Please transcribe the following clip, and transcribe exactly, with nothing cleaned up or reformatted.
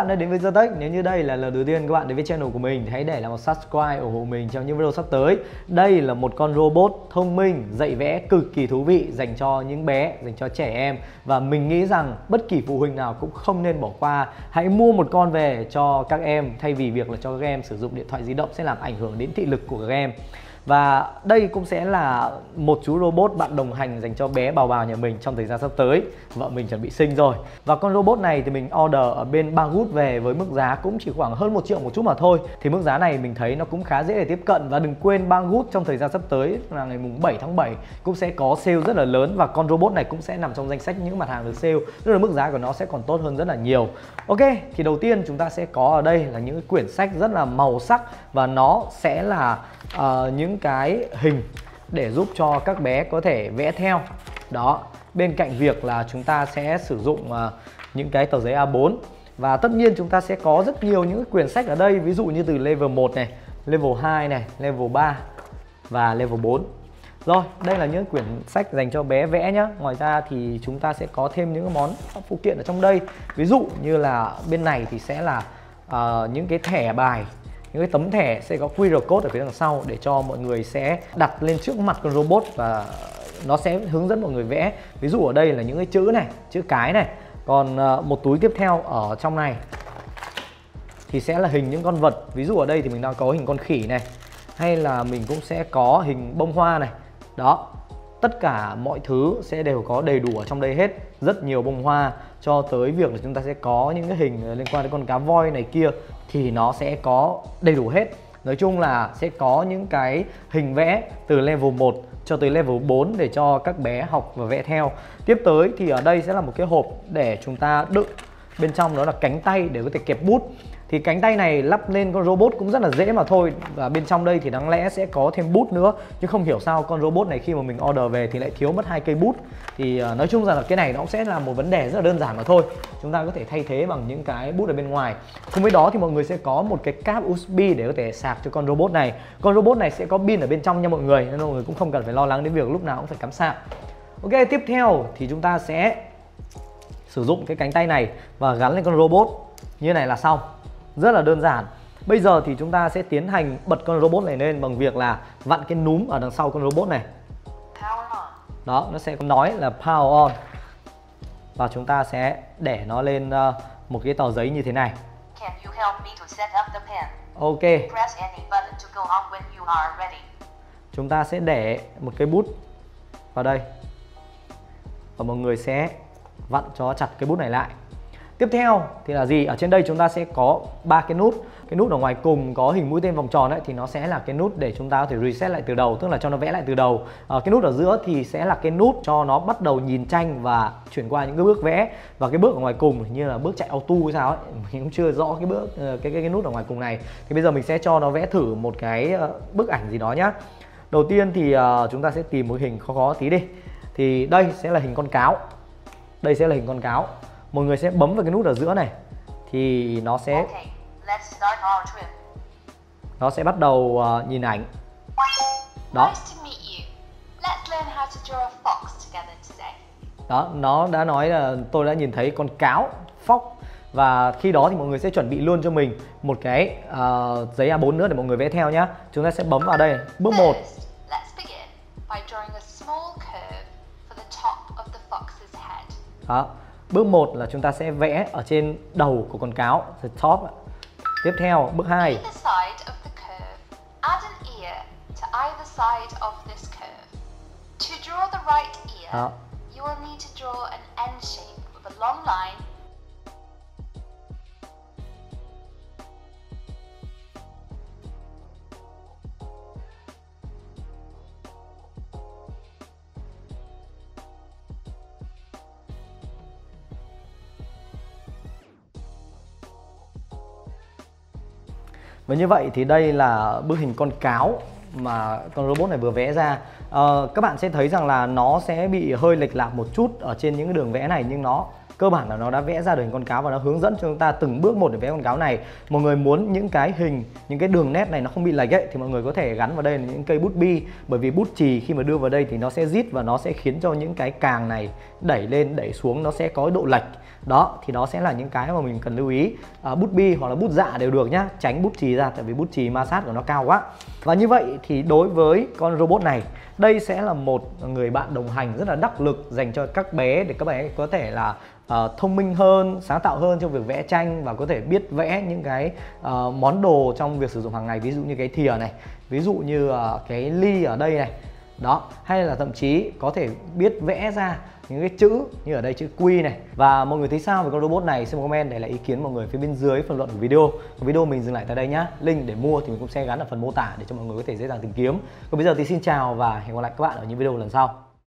bạn đã đến với GiaTech. Nếu như đây là lần đầu tiên các bạn đến với channel của mình thì hãy để lại một subscribe ủng hộ mình trong những video sắp tới. Đây là một con robot thông minh dạy vẽ cực kỳ thú vị dành cho những bé, dành cho trẻ em, và mình nghĩ rằng bất kỳ phụ huynh nào cũng không nên bỏ qua. Hãy mua một con về cho các em thay vì việc là cho các em sử dụng điện thoại di động sẽ làm ảnh hưởng đến thị lực của các em. Và đây cũng sẽ là một chú robot bạn đồng hành dành cho bé Bào Bào nhà mình trong thời gian sắp tới. Vợ mình chuẩn bị sinh rồi. Và con robot này thì mình order ở bên Banggood về với mức giá cũng chỉ khoảng hơn một triệu một chút mà thôi. Thì mức giá này mình thấy nó cũng khá dễ để tiếp cận. Và đừng quên Banggood trong thời gian sắp tới là ngày mùng bảy tháng bảy cũng sẽ có sale rất là lớn. Và con robot này cũng sẽ nằm trong danh sách những mặt hàng được sale, tức là mức giá của nó sẽ còn tốt hơn rất là nhiều. Ok, thì đầu tiên chúng ta sẽ có ở đây là những quyển sách rất là màu sắc. Và nó sẽ là uh, những cái hình để giúp cho các bé có thể vẽ theo đó, bên cạnh việc là chúng ta sẽ sử dụng những cái tờ giấy A bốn. Và tất nhiên chúng ta sẽ có rất nhiều những quyển sách ở đây, ví dụ như từ level một này, level hai này, level ba và level bốn. Rồi, đây là những quyển sách dành cho bé vẽ nhá. Ngoài ra thì chúng ta sẽ có thêm những món phụ kiện ở trong đây, ví dụ như là bên này thì sẽ là uh, những cái thẻ bài, những cái tấm thẻ sẽ có quy rờ code ở phía đằng sau để cho mọi người sẽ đặt lên trước mặt con robot và nó sẽ hướng dẫn mọi người vẽ. Ví dụ ở đây là những cái chữ này, chữ cái này. Còn một túi tiếp theo ở trong này thì sẽ là hình những con vật. Ví dụ ở đây thì mình đang có hình con khỉ này, hay là mình cũng sẽ có hình bông hoa này. Đó, tất cả mọi thứ sẽ đều có đầy đủ ở trong đây hết. Rất nhiều bông hoa, cho tới việc là chúng ta sẽ có những cái hình liên quan đến con cá voi này kia thì nó sẽ có đầy đủ hết. Nói chung là sẽ có những cái hình vẽ từ level một cho tới level bốn để cho các bé học và vẽ theo. Tiếp tới thì ở đây sẽ là một cái hộp để chúng ta đựng bên trong đó là cánh tay để có thể kẹp bút. Thì cánh tay này lắp lên con robot cũng rất là dễ mà thôi. Và bên trong đây thì đáng lẽ sẽ có thêm bút nữa, chứ không hiểu sao con robot này khi mà mình order về thì lại thiếu mất hai cây bút. Thì nói chung rằng là cái này nó cũng sẽ là một vấn đề rất là đơn giản mà thôi. Chúng ta có thể thay thế bằng những cái bút ở bên ngoài. Cùng với đó thì mọi người sẽ có một cái cáp u ét bê để có thể sạc cho con robot này. Con robot này sẽ có pin ở bên trong nha mọi người, nên mọi người cũng không cần phải lo lắng đến việc lúc nào cũng phải cắm sạc. Ok, tiếp theo thì chúng ta sẽ sử dụng cái cánh tay này và gắn lên con robot như này là xong. Rất là đơn giản. Bây giờ thì chúng ta sẽ tiến hành bật con robot này lên bằng việc là vặn cái núm ở đằng sau con robot này. Đó, nó sẽ nói là power on. Và chúng ta sẽ để nó lên một cái tờ giấy như thế này. Ok. Chúng ta sẽ để một cái bút vào đây. Và mọi người sẽ vặn cho chặt cái bút này lại. Tiếp theo thì là gì? Ở trên đây chúng ta sẽ có ba cái nút. Cái nút ở ngoài cùng có hình mũi tên vòng tròn đấy thì nó sẽ là cái nút để chúng ta có thể reset lại từ đầu, tức là cho nó vẽ lại từ đầu. À, cái nút ở giữa thì sẽ là cái nút cho nó bắt đầu nhìn tranh và chuyển qua những cái bước vẽ. Và cái bước ở ngoài cùng như là bước chạy auto hay sao ấy, mình cũng chưa rõ cái bước cái, cái cái nút ở ngoài cùng này. Thì bây giờ mình sẽ cho nó vẽ thử một cái bức ảnh gì đó nhá. Đầu tiên thì uh, chúng ta sẽ tìm một hình khó khó tí đi. Thì đây sẽ là hình con cáo. Đây sẽ là hình con cáo. Mọi người sẽ bấm vào cái nút ở giữa này thì nó sẽ okay, nó sẽ bắt đầu uh, nhìn ảnh. Đó. Đó, nó đã nói là tôi đã nhìn thấy con cáo, fox. Và khi đó thì mọi người sẽ chuẩn bị luôn cho mình một cái uh, giấy A bốn nữa để mọi người vẽ theo nhá. Chúng ta sẽ bấm vào đây, bước một. Đó. Bước một là chúng ta sẽ vẽ ở trên đầu của con cáo, the top. Tiếp theo, bước hai. Đó. Và như vậy thì đây là bức hình con cáo mà con robot này vừa vẽ ra. À, các bạn sẽ thấy rằng là nó sẽ bị hơi lệch lạc một chút ở trên những cái đường vẽ này, nhưng nó cơ bản là nó đã vẽ ra được hình con cáo và nó hướng dẫn cho chúng ta từng bước một để vẽ con cáo này. Mọi người muốn những cái hình, những cái đường nét này nó không bị lệch ấy, thì mọi người có thể gắn vào đây là những cây bút bi, bởi vì bút chì khi mà đưa vào đây thì nó sẽ rít và nó sẽ khiến cho những cái càng này đẩy lên đẩy xuống nó sẽ có độ lệch. Đó thì đó sẽ là những cái mà mình cần lưu ý. À, bút bi hoặc là bút dạ đều được nhá, tránh bút chì ra, tại vì bút chì ma sát của nó cao quá. Và như vậy thì đối với con robot này, đây sẽ là một người bạn đồng hành rất là đắc lực dành cho các bé để các bé có thể là Uh, thông minh hơn, sáng tạo hơn trong việc vẽ tranh và có thể biết vẽ những cái uh, món đồ trong việc sử dụng hàng ngày, ví dụ như cái thìa này, ví dụ như uh, cái ly ở đây này, đó, hay là thậm chí có thể biết vẽ ra những cái chữ như ở đây chữ Q này. và mọi người thấy sao về con robot này? Xin comment để lại ý kiến mọi người phía bên dưới phần luận của video. Còn video mình dừng lại tại đây nhá. Link để mua thì mình cũng sẽ gắn ở phần mô tả để cho mọi người có thể dễ dàng tìm kiếm. Còn bây giờ thì xin chào và hẹn gặp lại các bạn ở những video lần sau.